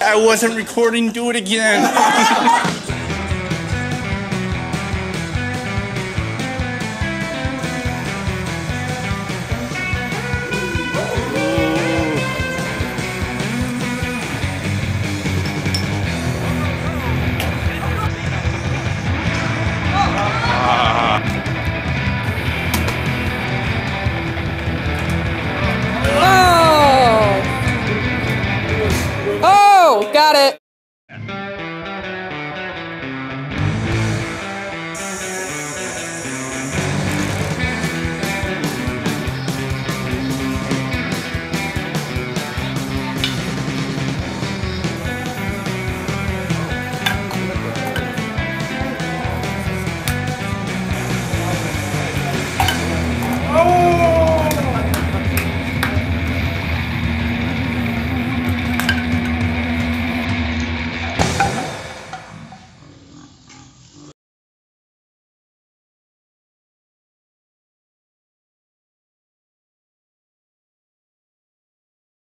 I wasn't recording, do it again. Got it.